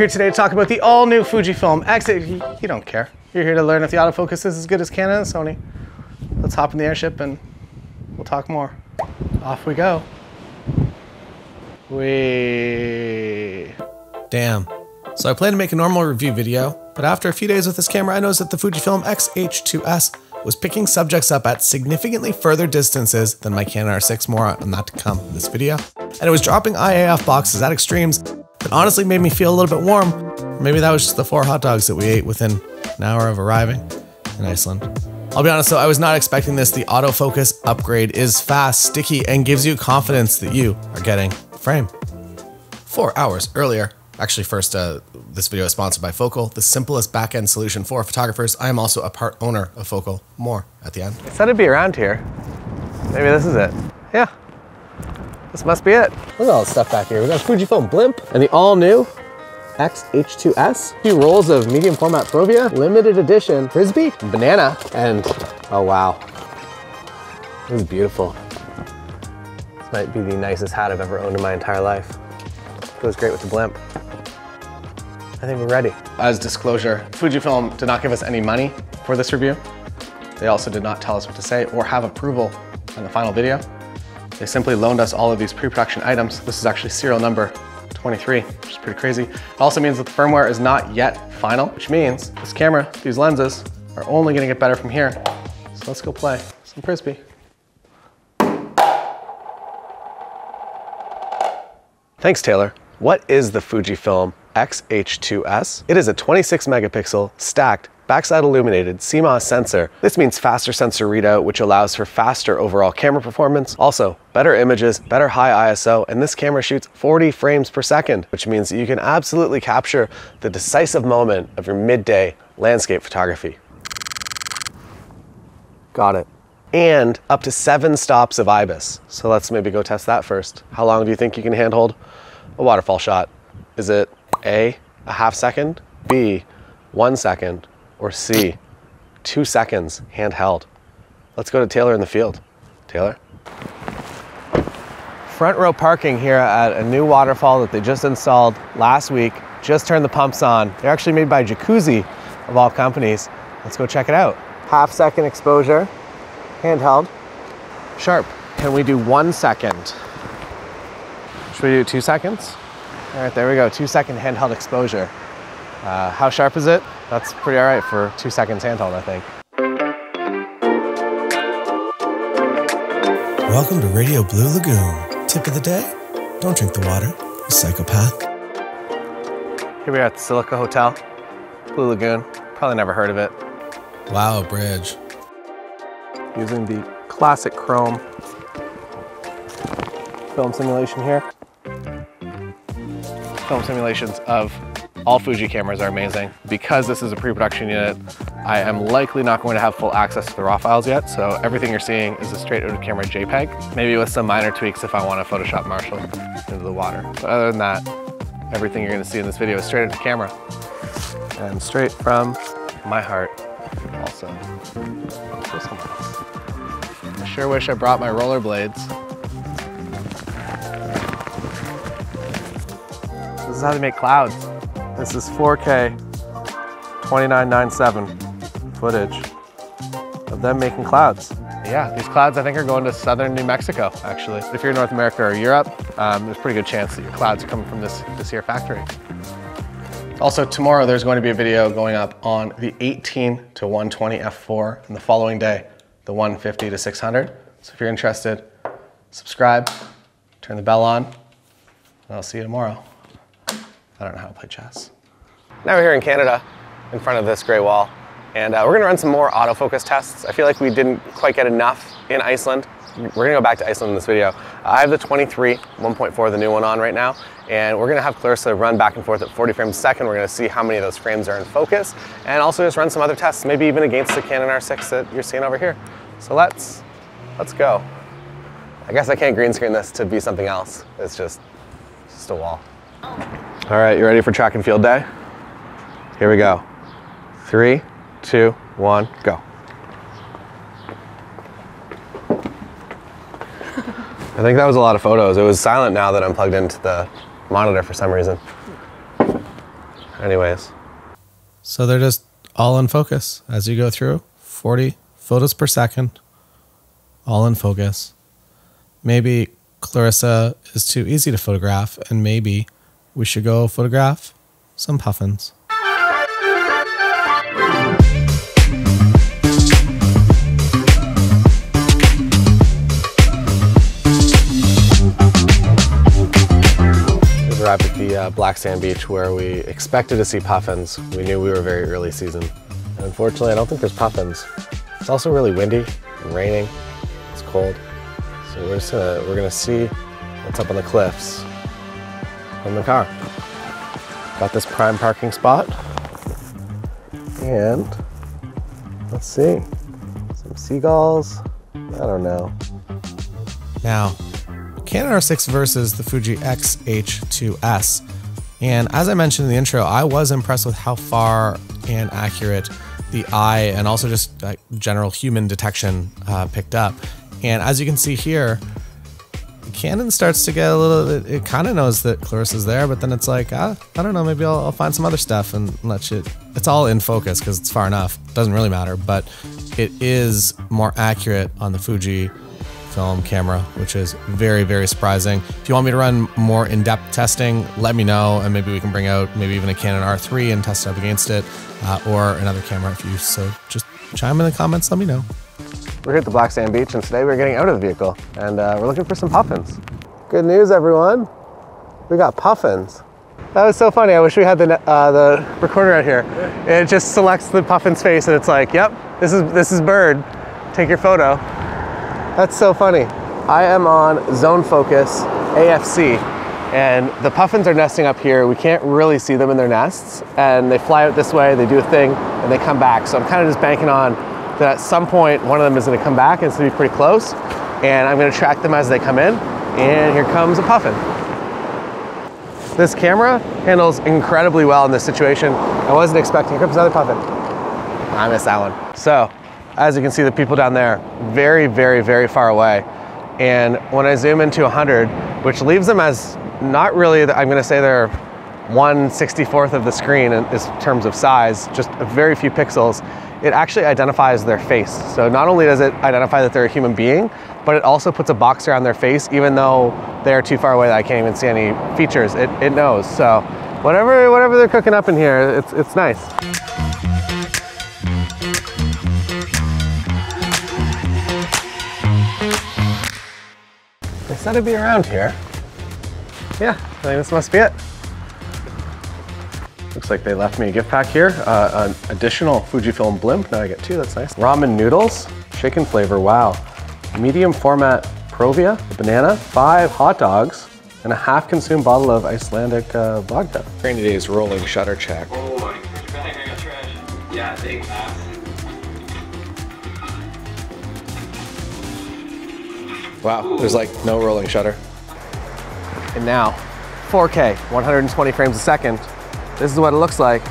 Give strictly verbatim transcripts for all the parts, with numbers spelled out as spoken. Here today to talk about the all-new Fujifilm X. You don't care. You're here to learn if the autofocus is as good as Canon and Sony. Let's hop in the airship and we'll talk more. Off we go. Wee. Damn. So I plan to make a normal review video, but after a few days with this camera, I noticed that the Fujifilm X H two S was picking subjects up at significantly further distances than my Canon R six, more on that to come in this video. And it was dropping I A F boxes at extremes that honestly made me feel a little bit warm. Or maybe that was just the four hot dogs that we ate within an hour of arriving in Iceland. I'll be honest though, I was not expecting this. The autofocus upgrade is fast, sticky, and gives you confidence that you are getting a frame. Four hours earlier. Actually, first, uh, this video is sponsored by Focal, the simplest back-end solution for photographers. I am also a part owner of Focal. More at the end. I said it'd be around here. Maybe this is it. Yeah, this must be it. Look at all this stuff back here. We got a Fujifilm blimp and the all-new X H two S. Two rolls of medium format Frovia, limited edition frisbee, banana, and oh wow, this is beautiful. This might be the nicest hat I've ever owned in my entire life. Goes great with the blimp. I think we're ready. As disclosure, Fujifilm did not give us any money for this review. They also did not tell us what to say or have approval on the final video. They simply loaned us all of these pre-production items. This is actually serial number twenty-three, which is pretty crazy. It also means that the firmware is not yet final, which means this camera, these lenses, are only gonna get better from here. So let's go play some frisbee. Thanks, Taylor. What is the Fujifilm X H two S? It is a twenty-six megapixel stacked backside illuminated C M O S sensor. This means faster sensor readout, which allows for faster overall camera performance. Also, better images, better high I S O, and this camera shoots forty frames per second, which means that you can absolutely capture the decisive moment of your midday landscape photography. Got it. And up to seven stops of I B I S. So let's maybe go test that first. How long do you think you can handhold a waterfall shot? Is it A, a half second, B, one second, or C, two seconds handheld? Let's go to Taylor in the field. Taylor? Front row parking here at a new waterfall that they just installed last week. Just turned the pumps on. They're actually made by Jacuzzi, of all companies. Let's go check it out. Half second exposure, handheld, sharp. Can we do one second? Should we do two seconds? All right, there we go, two second handheld exposure. Uh, how sharp is it? That's pretty all right for two seconds handheld, I think. Welcome to Radio Blue Lagoon. Tip of the day, don't drink the water, you psychopath. Here we are at the Silica Hotel, Blue Lagoon. Probably never heard of it. Wow, a bridge. Using the classic chrome film simulation here. Film simulations of all Fuji cameras are amazing. Because this is a pre-production unit, I am likely not going to have full access to the raw files yet, so everything you're seeing is a straight out of camera JPEG, maybe with some minor tweaks if I want to Photoshop Marshall into the water. But other than that, everything you're going to see in this video is straight out of camera. And straight from my heart also. I sure wish I brought my rollerblades. This is how they make clouds. This is four K twenty-nine ninety-seven footage of them making clouds. Yeah, these clouds I think are going to southern New Mexico, actually. If you're in North America or Europe, um, there's a pretty good chance that your clouds are coming from this, this here factory. Also, tomorrow there's going to be a video going up on the eighteen to one twenty f four, and the following day, the one fifty to six hundred. So if you're interested, subscribe, turn the bell on, and I'll see you tomorrow. I don't know how to play chess. Now we're here in Canada, in front of this gray wall, and uh, we're gonna run some more autofocus tests. I feel like we didn't quite get enough in Iceland. We're gonna go back to Iceland in this video. I have the twenty-three one point four, the new one, on right now, and we're gonna have Clarissa run back and forth at forty frames a second. We're gonna see how many of those frames are in focus, and also just run some other tests, maybe even against the Canon R six that you're seeing over here. So let's, let's go. I guess I can't green screen this to be something else. It's just, it's just a wall. All right, you ready for track and field day? Here we go. Three, two, one, go. I think that was a lot of photos. It was silent now that I'm plugged into the monitor for some reason. anyways. So they're just all in focus as you go through. forty photos per second, all in focus. Maybe Clarissa is too easy to photograph, and maybe we should go photograph some puffins. We're at the uh, black sand beach where we expected to see puffins. We knew we were very early season. And unfortunately, I don't think there's puffins. It's also really windy and raining. It's cold. So we're just gonna, we're gonna see what's up on the cliffs from the car. Got this prime parking spot. And let's see, some seagulls. I don't know. Now, Canon R six versus the Fuji X H two S. And as I mentioned in the intro, I was impressed with how far and accurate the eye and also just like general human detection uh, picked up. And as you can see here, the Canon starts to get a little, it, it kind of knows that Clarissa's there, but then it's like, ah, I don't know, maybe I'll, I'll find some other stuff and let you, it's all in focus because it's far enough. Doesn't really matter, but it is more accurate on the Fuji film camera, which is very, very surprising. If you want me to run more in-depth testing, let me know, and maybe we can bring out maybe even a Canon R three and test it up against it, uh, or another camera if you, so just chime in the comments, let me know. We're here at the black sand beach, and today we're getting out of the vehicle, and uh, we're looking for some puffins. Good news, everyone. We got puffins. That was so funny. I wish we had the, uh, the recorder out here. It just selects the puffin's face, and it's like, yep, this is, this is bird. Take your photo. That's so funny. I am on zone focus A F C, and the puffins are nesting up here. We can't really see them in their nests, and they fly out this way, they do a thing, and they come back. So I'm kind of just banking on that at some point one of them is going to come back, and it's going to be pretty close, and I'm going to track them as they come in, and here comes a puffin. This camera handles incredibly well in this situation. I wasn't expecting. Here comes another puffin. I missed that one. So, as you can see, the people down there, very, very, very far away. And when I zoom into one hundred, which leaves them as not really, I'm gonna say they're one sixty-fourth of the screen in terms of size, just very few pixels, it actually identifies their face. So not only does it identify that they're a human being, but it also puts a box around their face, even though they're too far away that I can't even see any features. It, it knows, so whatever, whatever they're cooking up in here, it's, it's nice. They said it'd be around here. Yeah, I think this must be it. Looks like they left me a gift pack here. Uh, an additional Fujifilm blimp. Now I get two, that's nice. Ramen noodles, chicken flavor, wow. Medium format Provia, a banana, five hot dogs, and a half-consumed bottle of Icelandic uh, vodka. Rainy Day's rolling shutter check. Oh my, your bag, I got trash. Yeah, thanks. Wow, there's like no rolling shutter. And now, four K, one hundred twenty frames a second. This is what it looks like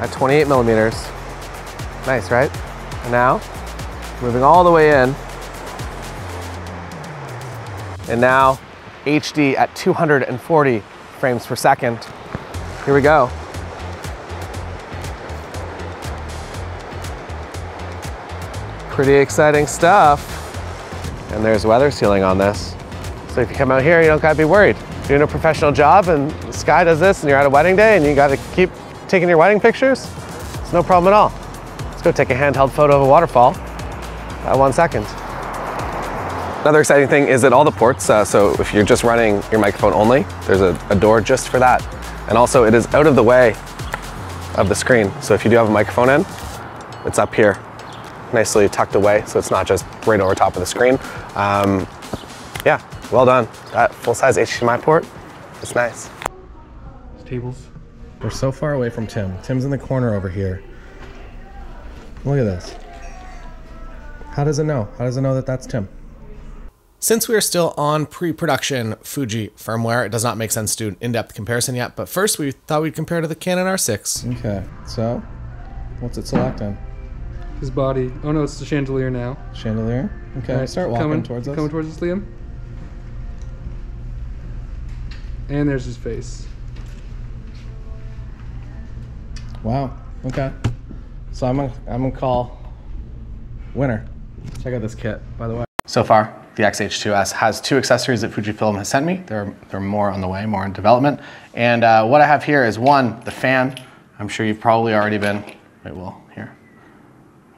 at twenty-eight millimeters. Nice, right? And now, moving all the way in. And now, H D at two hundred forty frames per second. Here we go. Pretty exciting stuff. And there's weather sealing on this. So if you come out here, you don't gotta be worried. You're doing a professional job and the sky does this and you're at a wedding day and you gotta keep taking your wedding pictures, it's no problem at all. Let's go take a handheld photo of a waterfall at one second. Another exciting thing is that all the ports, uh, so if you're just running your microphone only, there's a, a door just for that. And also it is out of the way of the screen. So if you do have a microphone in, it's up here, nicely tucked away, so it's not just right over top of the screen. Um, yeah, well done. That full-size H D M I port, it's nice. Tables. We're so far away from Tim. Tim's in the corner over here. Look at this. How does it know? How does it know that that's Tim? Since we are still on pre-production Fuji firmware, it does not make sense to do an in-depth comparison yet, but first we thought we'd compare to the Canon R six. Okay, so what's it selecting? His body. Oh no, it's the chandelier now. Chandelier? Okay, right, start walking coming, towards us. Coming towards us, Liam. And there's his face. Wow, okay. So I'm gonna, I'm gonna call winner. Check out this kit, by the way. So far, the X H two S has two accessories that Fujifilm has sent me. There are, there are more on the way, more in development. And uh, what I have here is one, the fan. I'm sure you've probably already been, wait, well, here.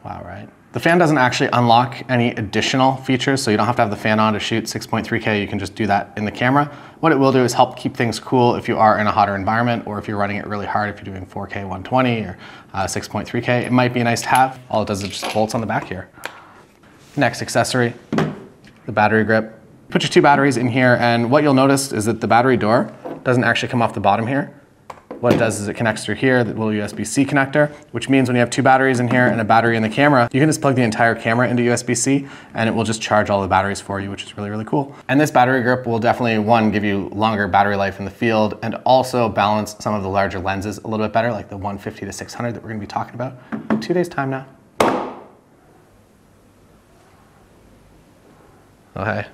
Wow, right? The fan doesn't actually unlock any additional features, so you don't have to have the fan on to shoot six point three K, you can just do that in the camera. What it will do is help keep things cool if you are in a hotter environment or if you're running it really hard, if you're doing four K one twenty or uh, six point three K, it might be nice to have. All it does is just bolts on the back here. Next accessory, the battery grip. Put your two batteries in here, and what you'll notice is that the battery door doesn't actually come off the bottom here. What it does is it connects through here, the little U S B C connector, which means when you have two batteries in here and a battery in the camera, you can just plug the entire camera into U S B C and it will just charge all the batteries for you, which is really, really cool. And this battery grip will definitely, one, give you longer battery life in the field and also balance some of the larger lenses a little bit better, like the one fifty to six hundred that we're gonna be talking about in two days' time now. Oh, hey.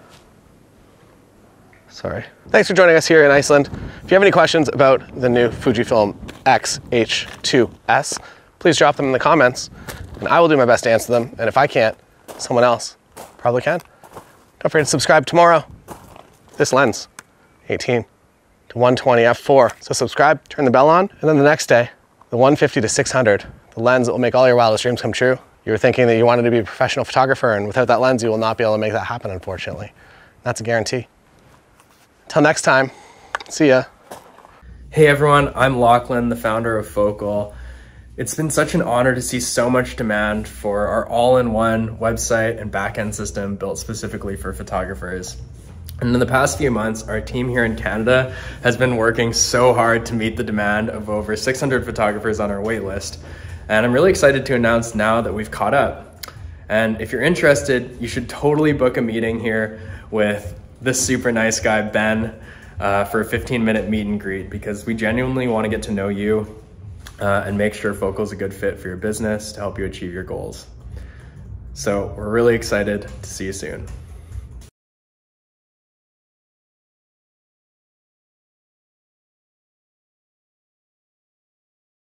Sorry. Thanks for joining us here in Iceland. If you have any questions about the new Fujifilm X H two S, please drop them in the comments and I will do my best to answer them. And if I can't, someone else probably can. Don't forget to subscribe tomorrow. This lens, eighteen to one twenty f four. So subscribe, turn the bell on, and then the next day, the one fifty to six hundred, the lens that will make all your wildest dreams come true. You were thinking that you wanted to be a professional photographer, and without that lens, you will not be able to make that happen, unfortunately. That's a guarantee. Until next time, see ya. Hey everyone, I'm Lachlan, the founder of Focal. It's been such an honor to see so much demand for our all-in-one website and back-end system built specifically for photographers. And in the past few months, our team here in Canada has been working so hard to meet the demand of over six hundred photographers on our waitlist. And I'm really excited to announce now that we've caught up. And if you're interested, you should totally book a meeting here with this super nice guy, Ben, uh, for a fifteen minute meet and greet, because we genuinely want to get to know you uh, and make sure Focal's a good fit for your business to help you achieve your goals. So we're really excited to see you soon.